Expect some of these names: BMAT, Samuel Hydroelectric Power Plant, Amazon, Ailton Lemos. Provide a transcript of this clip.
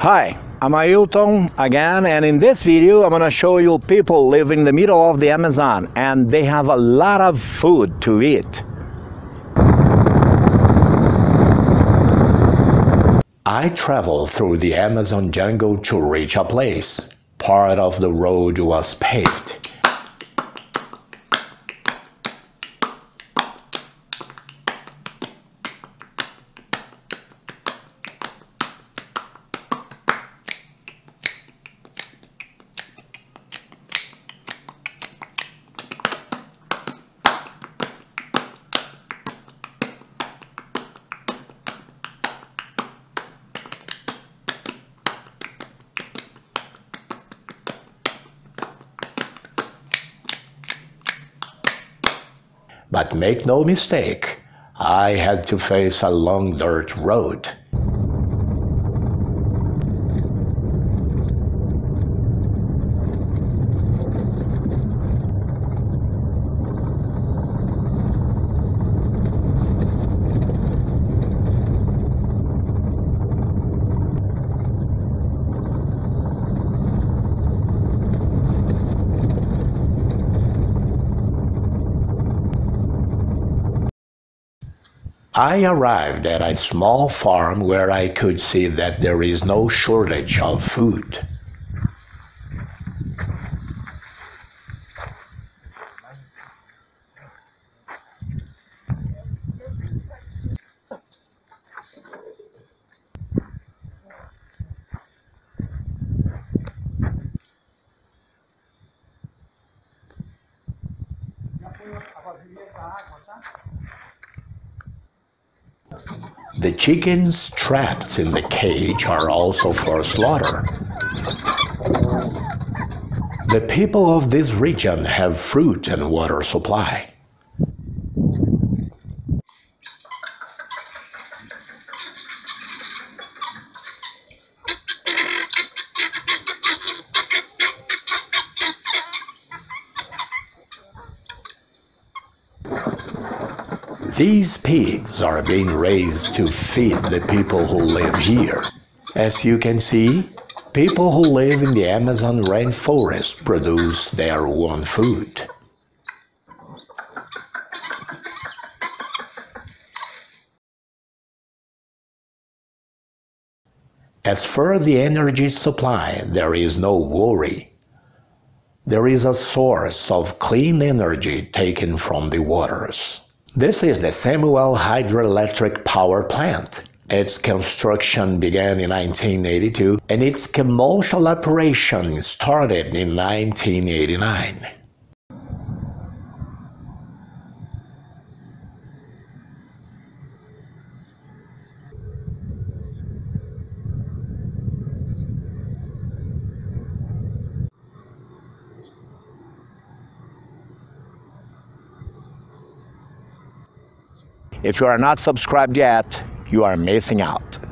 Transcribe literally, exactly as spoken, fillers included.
Hi, I'm Ailton again, and in this video I'm going to show you people live in the middle of the Amazon and they have a lot of food to eat. I traveled through the Amazon jungle to reach a place. Part of the road was paved. But make no mistake, I had to face a long dirt road. I arrived at a small farm where I could see that there is no shortage of food. The chickens trapped in the cage are also for slaughter. The people of this region have fruit and water supply. These pigs are being raised to feed the people who live here. As you can see, people who live in the Amazon rainforest produce their own food. As for the energy supply, there is no worry. There is a source of clean energy taken from the waters. This is the Samuel Hydroelectric Power Plant. Its construction began in nineteen eighty-two and its commercial operation started in nineteen eighty-nine. If you are not subscribed yet, you are missing out.